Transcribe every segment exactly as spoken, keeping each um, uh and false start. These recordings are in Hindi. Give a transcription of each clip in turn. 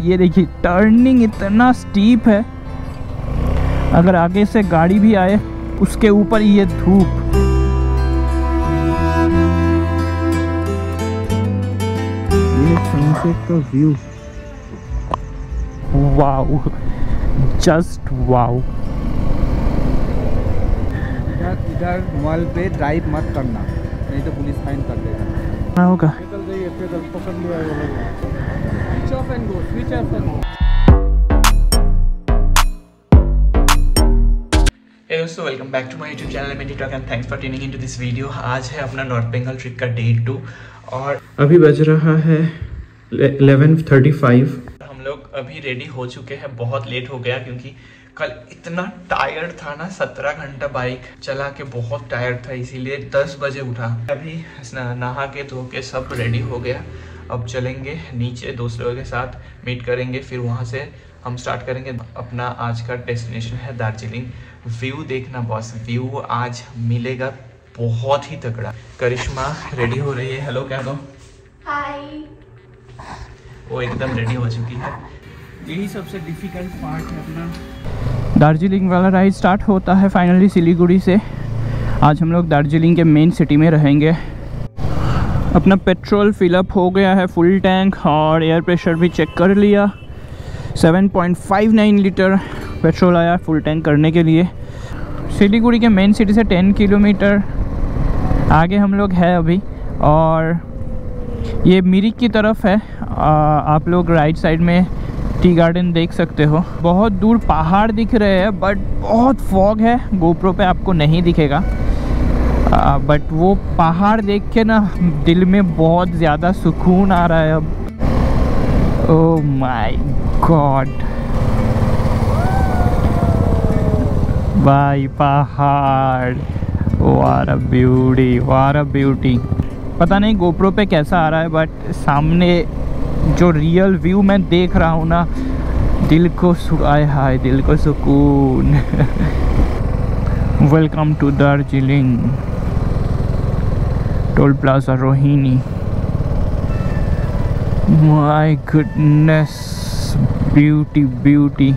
ये देखिए टर्निंग इतना स्टीप है, अगर आगे से गाड़ी भी आए उसके ऊपर ये धूप। ये सनसेट का व्यू, वाओ, जस्ट वाओ। इधर मॉल पे ड्राइव मत करना, नहीं तो पुलिस फाइन कर देगा। होगा दोस्तों, welcome back to my YouTube channel MNT talk and thanks for tuning into this video. आज है अपना नॉर्थ बंगाल ट्रिप का डे टू और अभी बज रहा है इलेवन थर्टी फाइव। हम लोग अभी रेडी हो चुके हैं, बहुत लेट हो गया क्योंकि कल इतना टायर्ड था ना, सत्रह घंटा बाइक चला के बहुत टायर्ड था, इसीलिए दस बजे उठा। अभी नहा के धो के सब रेडी हो गया, अब चलेंगे नीचे दोस्त लोगों के साथ मीट करेंगे, फिर वहाँ से हम स्टार्ट करेंगे। अपना आज का डेस्टिनेशन है दार्जिलिंग। व्यू देखना बॉस, व्यू आज मिलेगा बहुत ही तगड़ा। करिश्मा रेडी हो रही है, हेलो क्या दो, हाय। वो एकदम रेडी हो चुकी है। यही सबसे डिफिकल्ट पार्ट है अपना। दार्जिलिंग वाला राइड स्टार्ट होता है फाइनली सिलीगुड़ी से। आज हम लोग दार्जिलिंग के मेन सिटी में रहेंगे। अपना पेट्रोल फिलअप हो गया है, फुल टैंक, और एयर प्रेशर भी चेक कर लिया। Seven point five nine litre petrol आया फुल टैंक करने के लिए। सिलीगुड़ी के मेन सिटी से टेन किलोमीटर आगे हम लोग हैं अभी, और ये मिरिक की तरफ है। आ, आप लोग राइट साइड में टी गार्डन देख सकते हो। बहुत दूर पहाड़ दिख रहे हैं, बट बहुत फॉग है, गोप्रो पे आपको नहीं दिखेगा, बट वो पहाड़ देख के ना दिल में बहुत ज़्यादा सुकून आ रहा है अब। ओ माय गॉड भाई, पहाड़, what a beauty, what a beauty. पता नहीं गोप्रो पे कैसा आ रहा है, बट सामने जो रियल व्यू मैं देख रहा हूँ ना, दिल को आए हाय, दिल को सुकून। Welcome to Darjeeling toll plaza Rohini. My goodness, beauty beauty.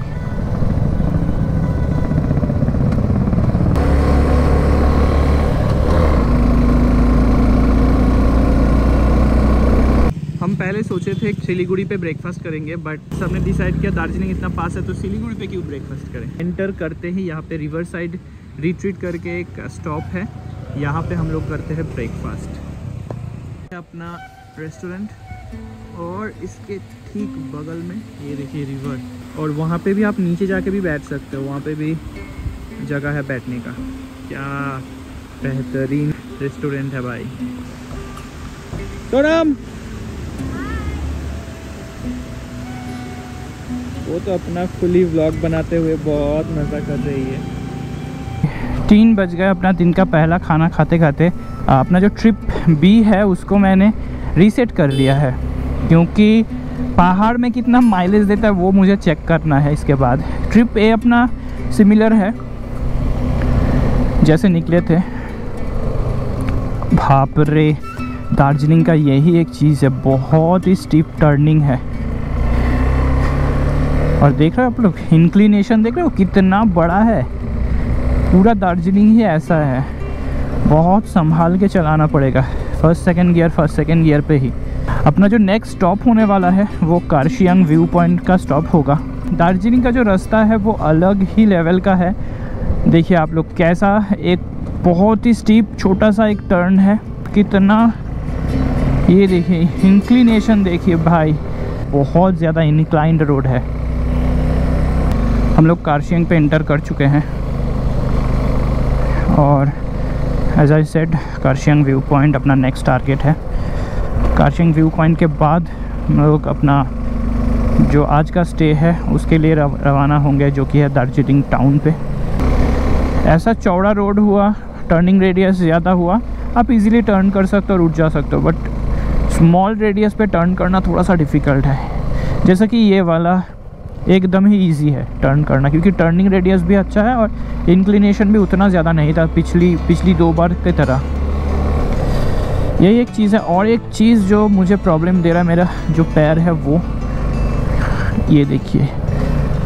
हम पहले सोचे थे सिलीगुड़ी पे ब्रेकफास्ट करेंगे, बट सबने डिसाइड किया दार्जिलिंग इतना पास है तो सिलीगुड़ी पे क्यों ब्रेकफास्ट करें। एंटर करते ही यहाँ पे रिवर साइड रिट्रीट करके एक स्टॉप है, यहाँ पे हम लोग करते हैं ब्रेकफास्ट। अपना रेस्टोरेंट और इसके ठीक बगल में ये देखिए रिवर, और वहाँ पे भी आप नीचे जाके भी बैठ सकते हो, वहाँ पे भी जगह है बैठने का। क्या बेहतरीन रेस्टोरेंट है भाई। तो राम वो तो अपना फुली व्लॉग बनाते हुए बहुत मज़ा कर रही है। तीन बज गए अपना दिन का पहला खाना खाते खाते। अपना जो ट्रिप बी है उसको मैंने रीसेट कर लिया है, क्योंकि पहाड़ में कितना माइलेज देता है वो मुझे चेक करना है। इसके बाद ट्रिप ए अपना सिमिलर है जैसे निकले थे। बाप रे, दार्जिलिंग का यही एक चीज़ है, बहुत ही स्टीप टर्निंग है। और देख रहे हो आप लोग इंक्लिनेशन, देख रहे हो कितना बड़ा है। पूरा दार्जिलिंग ही ऐसा है, बहुत संभाल के चलाना पड़ेगा। First second gear, first second gear पे ही। अपना जो नेक्स्ट स्टॉप होने वाला है वो कुर्सियोंग व्यू पॉइंट का स्टॉप होगा। दार्जिलिंग का जो रास्ता है वो अलग ही लेवल का है। देखिए आप लोग कैसा, एक बहुत ही स्टीप छोटा सा एक टर्न है, कितना ये देखिए इंक्लिनेशन, देखिए भाई बहुत ज़्यादा इंक्लाइंड रोड है। हम लोग कुर्सियोंग पे एंटर कर चुके हैं, और as I said Kurseong view point अपना नेक्स्ट टारगेट है। कुर्सियोंग व्यू पॉइंट के बाद हम लोग अपना जो आज का स्टे है उसके लिए रव, रवाना होंगे, जो कि है दार्जिलिंग टाउन पे। ऐसा चौड़ा रोड हुआ, टर्निंग रेडियस ज़्यादा हुआ, आप इजीली टर्न कर सकते हो, रुक जा सकते हो, बट स्मॉल रेडियस पे टर्न करना थोड़ा सा डिफ़िकल्ट है। जैसा कि ये वाला एकदम ही इजी है टर्न करना, क्योंकि टर्निंग रेडियस भी अच्छा है और इंक्लिनेशन भी उतना ज़्यादा नहीं था पिछली पिछली दो बार की तरह। यही एक चीज़ है। और एक चीज़ जो मुझे प्रॉब्लम दे रहा है, मेरा जो पैर है वो ये देखिए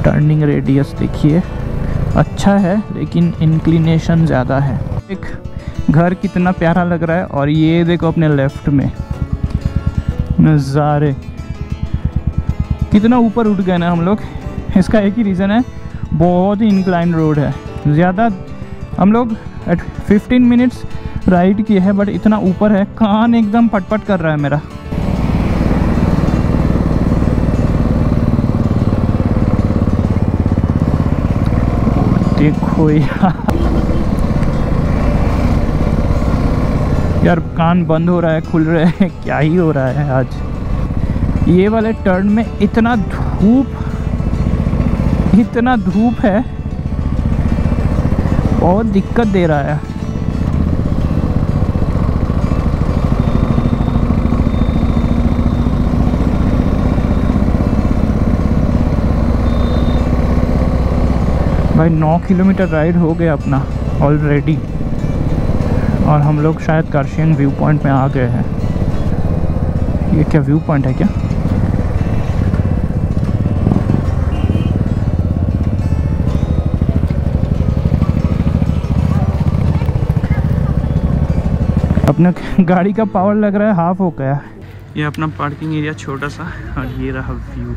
टर्निंग रेडियस देखिए अच्छा है, लेकिन इंक्लिनेशन ज़्यादा है। एक घर कितना प्यारा लग रहा है। और ये देखो अपने लेफ्ट में नज़ारे, कितना ऊपर उठ गए ना हम लोग। इसका एक ही रीज़न है, बहुत ही इंक्लाइन रोड है। ज़्यादा हम लोग एट फिफ्टीन मिनट्स राइड किए हैं, बट इतना ऊपर है, कान एकदम पटपट कर रहा है मेरा। देखो यार, कान बंद हो रहा है, खुल रहा है, क्या ही हो रहा है आज। ये वाले टर्न में इतना धूप, इतना धूप है, बहुत दिक्कत दे रहा है। भाई नौ किलोमीटर राइड हो गया अपना ऑलरेडी, और हम लोग शायद कर्शियंग व्यू पॉइंट में आ गए हैं। ये क्या व्यू पॉइंट है क्या? अपना गाड़ी का पावर लग रहा है हाफ हो गया। ये अपना पार्किंग एरिया छोटा सा, और ये रहा व्यू।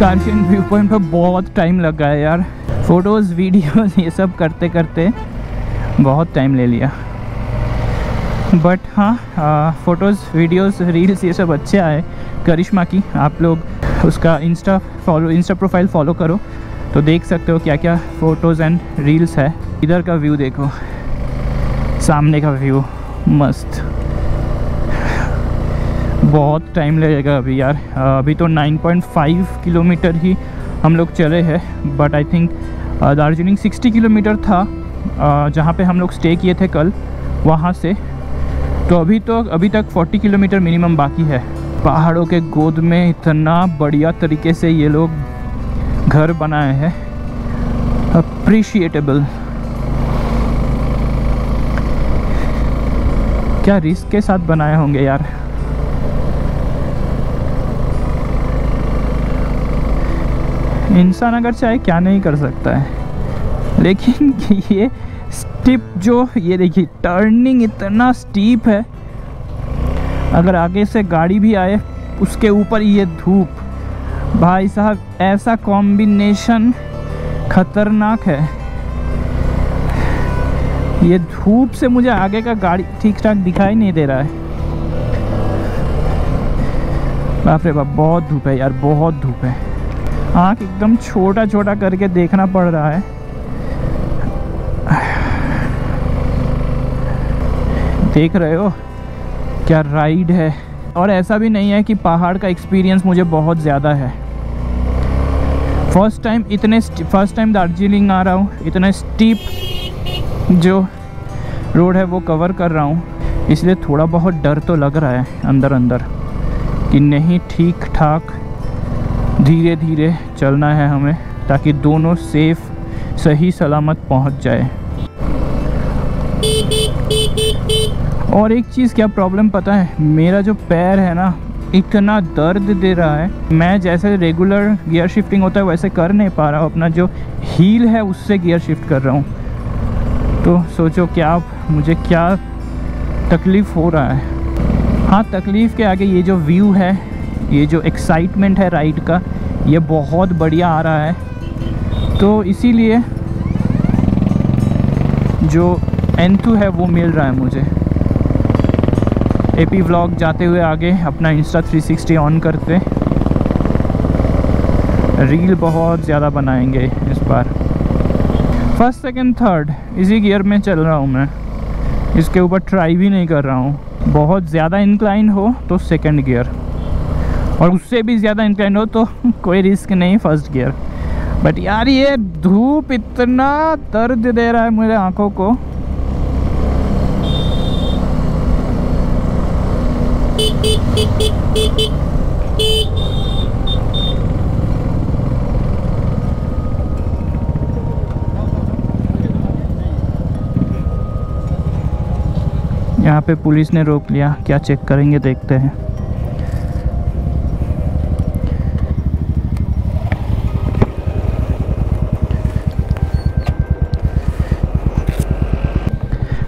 कार्शियंग व्यू पॉइंट पर बहुत टाइम लगा है यार, फ़ोटोज़ वीडियोज़ ये सब करते करते बहुत टाइम ले लिया। बट हाँ, फ़ोटोज़ वीडियोज़ रील्स ये सब अच्छे आए करिश्मा की। आप लोग उसका insta follow insta profile follow करो तो देख सकते हो क्या क्या फ़ोटोज़ एंड रील्स है। इधर का व्यू देखो, सामने का व्यू मस्त। बहुत टाइम लगेगा अभी यार, अभी तो नाइन पॉइंट फाइव किलोमीटर ही हम लोग चले हैं। But I think Darjeeling sixty kilometre था जहाँ पे हम लोग स्टे किए थे कल, वहाँ से तो अभी तो अभी तक चालीस किलोमीटर मिनिमम बाकी है। पहाड़ों के गोद में इतना बढ़िया तरीके से ये लोग घर बनाए हैं, अप्रिशिएटेबल। क्या रिस्क के साथ बनाए होंगे यार। इंसान अगर चाहे क्या नहीं कर सकता है, लेकिन ये स्टीप जो, ये देखिए टर्निंग इतना स्टीप है, अगर आगे से गाड़ी भी आए, उसके ऊपर ये धूप, भाई साहब ऐसा कॉम्बिनेशन खतरनाक है। ये धूप से मुझे आगे का गाड़ी ठीक ठाक दिखाई नहीं दे रहा है। बाप रे बाप, बहुत धूप है यार, बहुत धूप है। आँख एकदम छोटा छोटा करके देखना पड़ रहा है। देख रहे हो क्या राइड है। और ऐसा भी नहीं है कि पहाड़ का एक्सपीरियंस मुझे बहुत ज़्यादा है। फर्स्ट टाइम इतने फर्स्ट टाइम दार्जिलिंग आ रहा हूँ, इतने स्टीप जो रोड है वो कवर कर रहा हूँ, इसलिए थोड़ा बहुत डर तो लग रहा है अंदर अंदर कि नहीं, ठीक ठाक धीरे धीरे चलना है हमें, ताकि दोनों सेफ सही सलामत पहुंच जाए। और एक चीज़ क्या प्रॉब्लम पता है, मेरा जो पैर है ना इतना दर्द दे रहा है। मैं जैसे रेगुलर गियर शिफ्टिंग होता है वैसे कर नहीं पा रहा हूँ, अपना जो हील है उससे गियर शिफ्ट कर रहा हूँ। तो सोचो क्या मुझे क्या तकलीफ़ हो रहा है। हाँ, तकलीफ़ के आगे ये जो व्यू है, ये जो एक्साइटमेंट है राइड का, ये बहुत बढ़िया आ रहा है। तो इसीलिए जो एंथू है वो मिल रहा है मुझे। एपी व्लॉग जाते हुए आगे अपना इंस्टा थ्री सिक्सटी ऑन करते। रील बहुत ज़्यादा बनाएंगे इस बार। फर्स्ट सेकंड थर्ड इसी गियर में चल रहा हूँ मैं, इसके ऊपर ट्राई भी नहीं कर रहा हूँ। बहुत ज़्यादा इंक्लाइन हो तो सेकंड गियर, और उससे भी ज़्यादा इंक्लाइन हो तो कोई रिस्क नहीं फर्स्ट गियर। बट यार ये धूप इतना दर्द दे रहा है मेरे आँखों को। यहाँ पे पुलिस ने रोक लिया, क्या चेक करेंगे देखते हैं।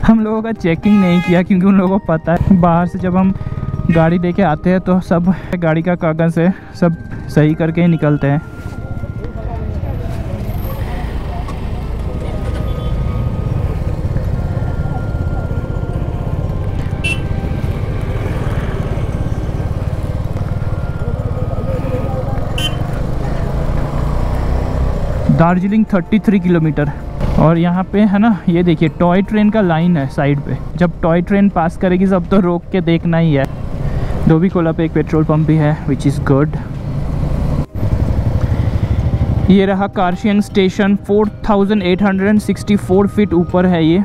हम लोगों का चेकिंग नहीं किया क्योंकि उन लोगों को पता है बाहर से जब हम गाड़ी लेके आते हैं तो सब गाड़ी का कागज है, सब सही करके ही निकलते हैं। दार्जिलिंग तैंतीस किलोमीटर। और यहाँ पे है ना, ये देखिए टॉय ट्रेन का लाइन है साइड पे। जब टॉय ट्रेन पास करेगी सब तो रोक के देखना ही है। धोबी कोला पे एक पेट्रोल पंप भी है विच इज़ गुड। ये रहा Kurseong station, four thousand eight hundred sixty four feet ऊपर है ये।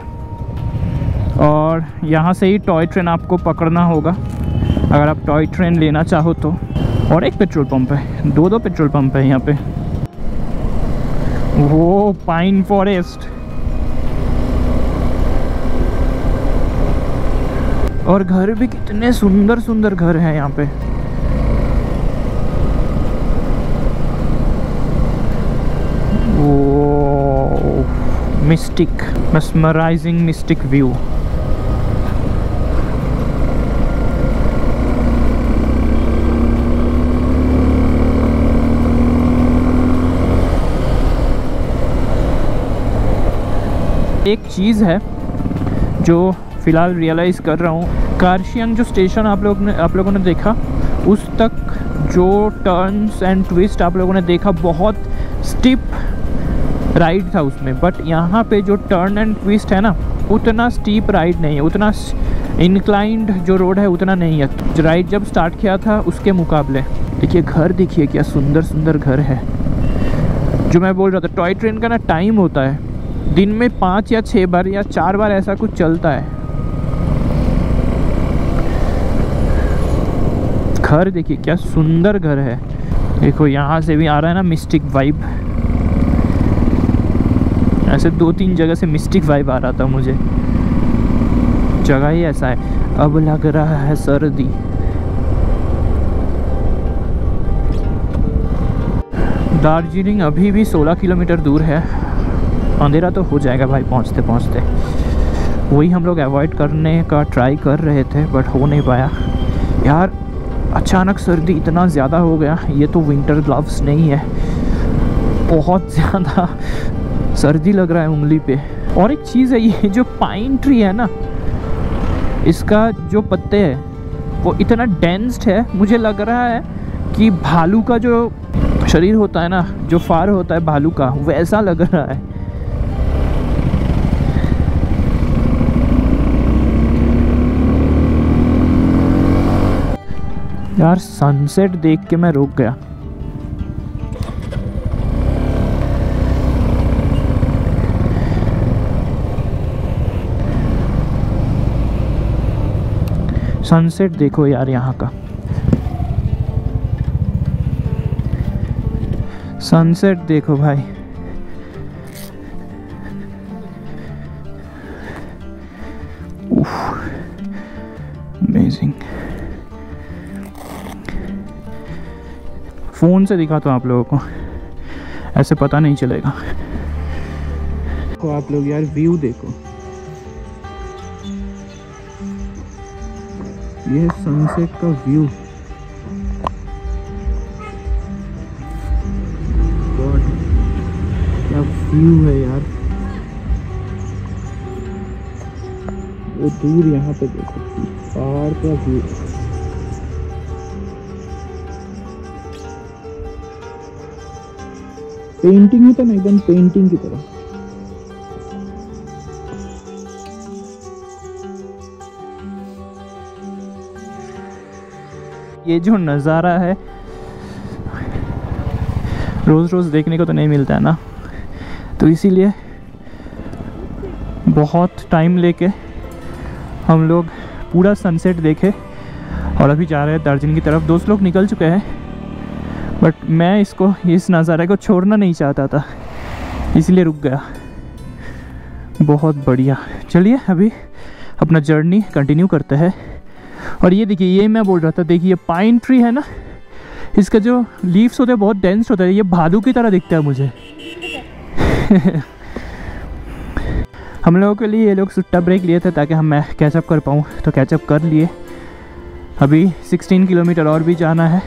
और यहाँ से ही टॉय ट्रेन आपको पकड़ना होगा अगर आप टॉय ट्रेन लेना चाहो तो। और एक पेट्रोल पंप है, दो दो पेट्रोल पंप है यहाँ पे। वो पाइन फॉरेस्ट। और घर भी कितने सुंदर सुंदर घर हैं यहाँ पे। वो मिस्टिक, मेस्मराइजिंग मिस्टिक व्यू। एक चीज़ है जो फ़िलहाल रियलाइज़ कर रहा हूँ, कार्शियंग जो स्टेशन आप लोग ने आप लोगों ने देखा उस तक जो टर्न्स एंड ट्विस्ट आप लोगों ने देखा बहुत स्टीप राइड था उसमें। बट यहाँ पे जो टर्न एंड ट्विस्ट है ना उतना स्टीप राइड नहीं है, उतना इंक्लाइंड जो रोड है उतना नहीं है। राइड जब स्टार्ट किया था उसके मुकाबले देखिए घर, देखिए क्या सुंदर सुंदर घर है। जो मैं बोल रहा था टॉय ट्रेन का ना टाइम होता है, दिन में पाँच या छः बार या चार बार ऐसा कुछ चलता है। घर देखिए क्या सुंदर घर है। देखो यहाँ से भी आ रहा है ना मिस्टिक वाइब, ऐसे दो तीन जगह से मिस्टिक वाइब आ रहा था मुझे, जगह ही ऐसा है। अब लग रहा है सर्दी। दार्जिलिंग अभी भी सोलह किलोमीटर दूर है। अंधेरा तो हो जाएगा भाई पहुँचते पहुँचते, वही हम लोग अवॉइड करने का ट्राई कर रहे थे बट हो नहीं पाया। यार अचानक सर्दी इतना ज़्यादा हो गया, ये तो विंटर ग्लव्स नहीं है। बहुत ज़्यादा सर्दी लग रहा है उंगली पे। और एक चीज़ है, ये जो पाइन ट्री है ना इसका जो पत्ते है वो इतना डेंस्ड है, मुझे लग रहा है कि भालू का जो शरीर होता है ना, जो फार होता है भालू का, वैसा लग रहा है। यार सनसेट देख के मैं रुक गया। सनसेट देखो यार यहाँ का सनसेट देखो भाई। अमेजिंग। फ़ोन से दिखाता हूँ आप लोगों को, ऐसे पता नहीं चलेगा। तो आप लोग यार व्यू देखो, ये सनसेट का व्यू क्या व्यू है यार। वो दूर यहाँ पे देखो पहाड़ का व्यू। पेंटिंग ही तो नहीं, एकदम पेंटिंग की तरह। ये जो नज़ारा है रोज़ रोज़ देखने को तो नहीं मिलता है ना, तो इसीलिए बहुत टाइम लेके हम लोग पूरा सनसेट देखे और अभी जा रहे हैं दार्जिलिंग की तरफ। दोस्त लोग निकल चुके हैं बट मैं इसको, इस नज़ारे को छोड़ना नहीं चाहता था, इसलिए रुक गया। बहुत बढ़िया, चलिए अभी अपना जर्नी कंटिन्यू करते हैं। और ये देखिए, ये मैं बोल रहा था, देखिए पाइन ट्री है ना, इसका जो लीव्स होते हैं बहुत डेंस होता है, ये भालू की तरह दिखता है मुझे। हम लोगों के लिए ये लोग सुट्टा ब्रेक लिए थे ताकि हम मैं कैचअप कर पाऊँ, तो कैचअप कर लिए। अभी सोलह किलोमीटर और भी जाना है।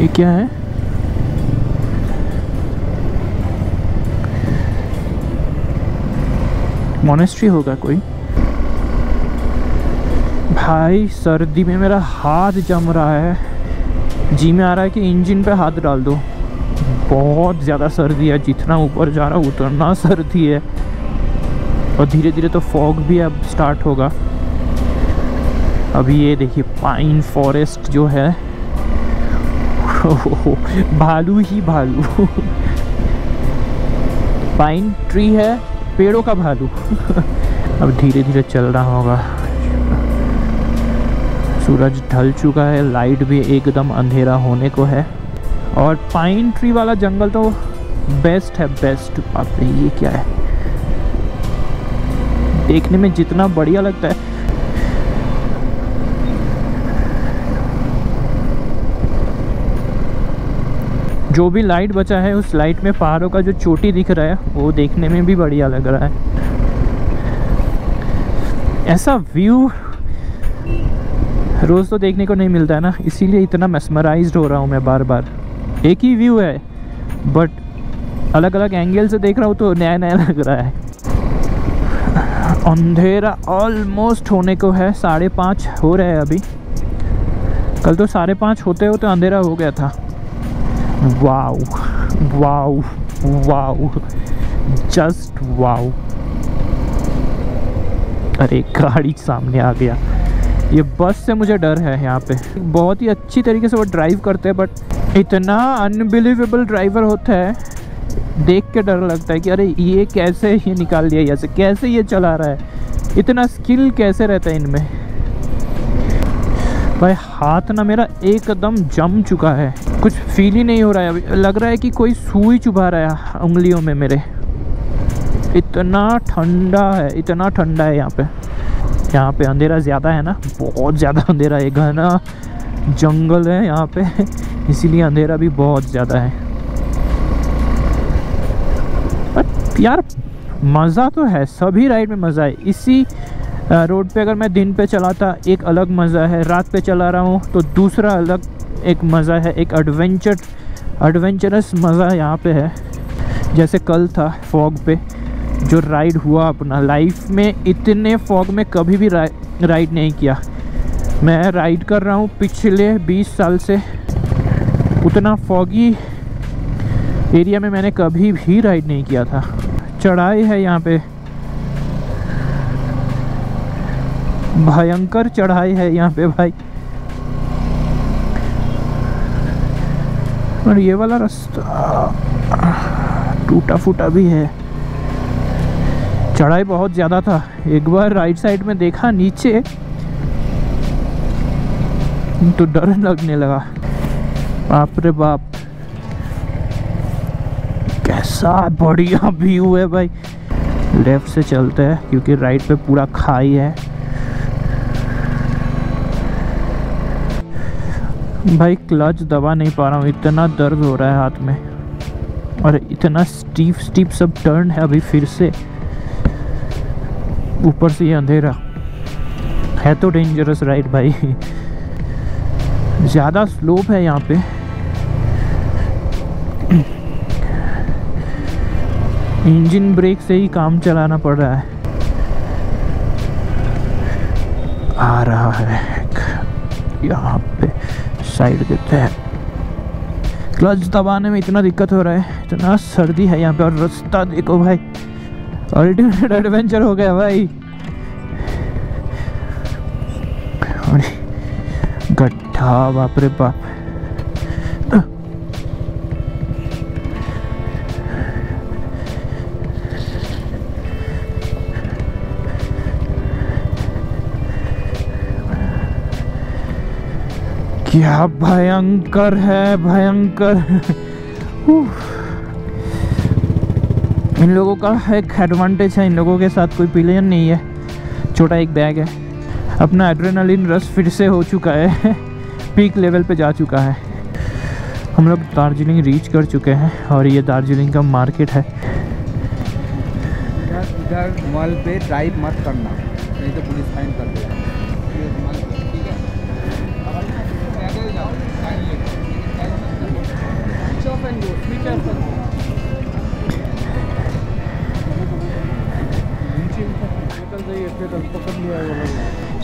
ये क्या है? मॉनेस्ट्री होगा कोई। भाई सर्दी में मेरा हाथ जम रहा है, जी में आ रहा है कि इंजन पे हाथ डाल दो। बहुत ज़्यादा सर्दी है, जितना ऊपर जा रहा उतना सर्दी है। और धीरे धीरे तो फॉग भी अब स्टार्ट होगा। अभी ये देखिए पाइन फॉरेस्ट जो है, भालू ही भालू। पाइन ट्री है, पेड़ों का भालू। अब धीरे धीरे चल रहा होगा। सूरज ढल चुका है, लाइट भी एकदम अंधेरा होने को है। और पाइन ट्री वाला जंगल तो बेस्ट है, बेस्ट। बाप रे, ये क्या है? देखने में जितना बढ़िया लगता है, जो भी लाइट बचा है उस लाइट में पहाड़ों का जो चोटी दिख रहा है वो देखने में भी बढ़िया लग रहा है। ऐसा व्यू रोज़ तो देखने को नहीं मिलता है ना, इसीलिए इतना मेस्मराइज्ड हो रहा हूँ मैं बार बार। एक ही व्यू है बट अलग अलग एंगल से देख रहा हूँ तो नया नया लग रहा है। अंधेरा ऑलमोस्ट होने को है, साढ़े पाँच हो रहे हैं अभी। कल तो साढ़े पाँच होते हो तो अंधेरा हो गया था। Wow wow wow, just wow. अरे गाड़ी सामने आ गया। ये बस से मुझे डर है। यहाँ पे बहुत ही अच्छी तरीके से वो ड्राइव करते हैं बट इतना अनबिलीवेबल ड्राइवर होता है, देख के डर लगता है कि अरे ये कैसे ये निकाल दिया, यहाँ से कैसे ये चला रहा है, इतना स्किल कैसे रहता है इनमें। भाई हाथ ना मेरा एकदम जम चुका है, कुछ फील ही नहीं हो रहा है अभी। लग रहा है कि कोई सुई चुभा रहा है उंगलियों में मेरे, इतना ठंडा है, इतना ठंडा है यहाँ पे। यहाँ पे अंधेरा ज़्यादा है ना, बहुत ज़्यादा अंधेरा है, घना जंगल है यहाँ पे, इसीलिए अंधेरा भी बहुत ज़्यादा है। बट यार मज़ा तो है, सभी राइड में मज़ा है। इसी रोड पे अगर मैं दिन पे चलाता एक अलग मज़ा है, रात पे चला रहा हूँ तो दूसरा अलग एक मज़ा है, एक एडवेंचर एडवेंचरस मज़ा यहाँ पे है। जैसे कल था फॉग पे जो राइड हुआ, अपना लाइफ में इतने फॉग में कभी भी रा, राइड नहीं किया। मैं राइड कर रहा हूँ पिछले बीस साल से, उतना फॉगी एरिया में मैंने कभी भी राइड नहीं किया था। चढ़ाई है यहाँ पे, भयंकर चढ़ाई है यहाँ पे भाई। और ये वाला रास्ता टूटा फूटा भी है, चढ़ाई बहुत ज़्यादा था। एक बार राइट साइड में देखा नीचे तो डर लगने लगा। बाप रे बाप, कैसा बढ़िया व्यू है भाई। लेफ्ट से चलते हैं क्योंकि राइट पे पूरा खाई है। भाई क्लच दबा नहीं पा रहा हूँ, इतना दर्द हो रहा है हाथ में। और इतना स्टीप स्टीप सब टर्न है अभी, फिर से ऊपर से ये अंधेरा है। तो डेंजरस राइड भाई, ज़्यादा स्लोप है यहाँ पे। इंजन ब्रेक से ही काम चलाना पड़ रहा है। आ रहा है यहाँ पे साइड देते हैं। क्लच दबाने में इतना दिक्कत हो रहा है, इतना सर्दी है यहाँ पे। और रास्ता देखो भाई, अल्टीमेट एडवेंचर हो गया भाई। गड्ढा बाप रे बाप। क्या भयंकर है, भयंकर। इन लोगों का एक एडवांटेज है, इन लोगों के साथ कोई पिलियन नहीं है, छोटा एक बैग है। अपना एड्रेनलिन रश फिर से हो चुका है, पीक लेवल पे जा चुका है। हम लोग दार्जिलिंग रीच कर चुके हैं और ये दार्जिलिंग का मार्केट है। इधर मॉल पे ड्राइव मत करना, नहीं तो पुलिस फाइन कर देगा।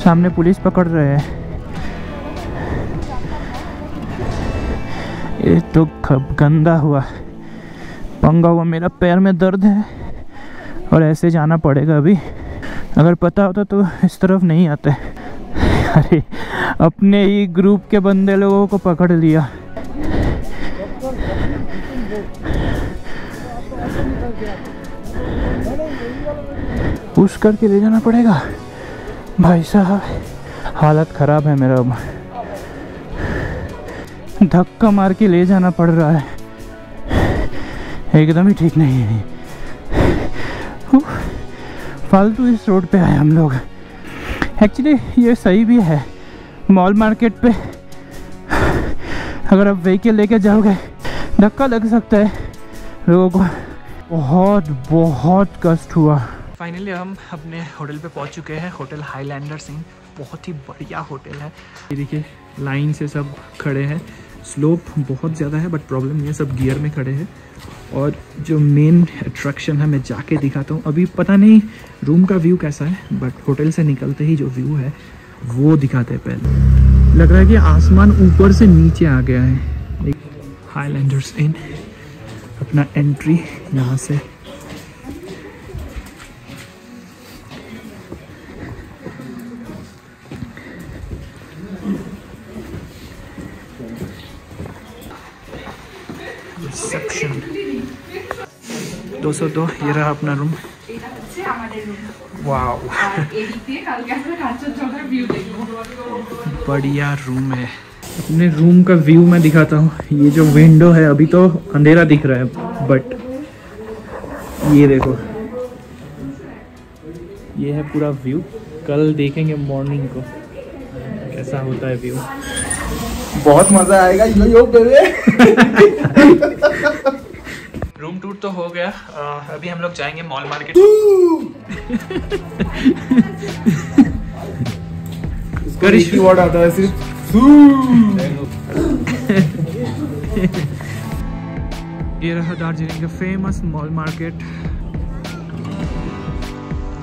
सामने पुलिस पकड़ रहे हैं। ये तो गंदा हुआ, पंगा हुआ। मेरा पैर में दर्द है और ऐसे जाना पड़ेगा अभी। अगर पता होता तो इस तरफ नहीं आते। अरे अपने ही ग्रुप के बंदे लोगों को पकड़ लिया। पुश करके ले जाना पड़ेगा भाई साहब। हालत ख़राब है मेरा, अब धक्का मार के ले जाना पड़ रहा है। एकदम ही ठीक नहीं है। फालतू इस रोड पे आए हम लोग। एक्चुअली ये सही भी है, मॉल मार्केट पे अगर आप व्हीकल लेके जाओगे धक्का लग सकता है लोगों को। बहुत बहुत कष्ट हुआ। फाइनली हम अपने होटल पे पहुंच चुके हैं, होटल हाईलैंडर्स इन। बहुत ही बढ़िया होटल है। ये देखिए लाइन से सब खड़े हैं। स्लोप बहुत ज़्यादा है बट प्रॉब्लम नहीं है, सब गियर में खड़े हैं। और जो मेन अट्रैक्शन है मैं जाके दिखाता हूँ। अभी पता नहीं रूम का व्यू कैसा है बट होटल से निकलते ही जो व्यू है वो दिखाते हैं। पहले लग रहा है कि आसमान ऊपर से नीचे आ गया है। हाईलैंडर्स इन, अपना एंट्री यहाँ से। दो सौ दो, ये रहा अपना रूम। वाओ बढ़िया रूम है। अपने रूम का व्यू मैं दिखाता हूँ। ये जो विंडो है, अभी तो अंधेरा दिख रहा है बट ये देखो, ये है पूरा व्यू। कल देखेंगे मॉर्निंग को कैसा होता है व्यू। बहुत मजा आएगा। यो यो बेबे। रूम टूर तो हो गया। आ, अभी हम लोग जाएंगे मॉल मार्केट। वर्ड आता है सिर्फ। ये रहा दार्जिलिंग का फेमस मॉल मार्केट।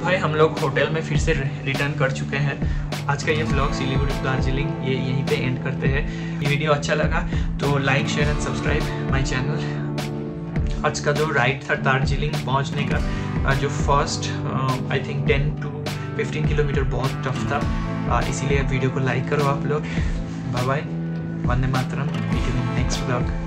भाई हम लोग होटल में फिर से रिटर्न कर चुके हैं। आज का ये व्लॉग सिलीगुड़ी टू दार्जिलिंग ये यहीं पे एंड करते हैं। ये वीडियो अच्छा लगा तो like share and subscribe my channel. आज का जो राइड था दार्जिलिंग पहुंचने का, जो first I think ten to fifteen kilometre बहुत टफ था, इसीलिए वीडियो को लाइक करो आप लोग। Bye bye, Vande Mataram. Next vlog.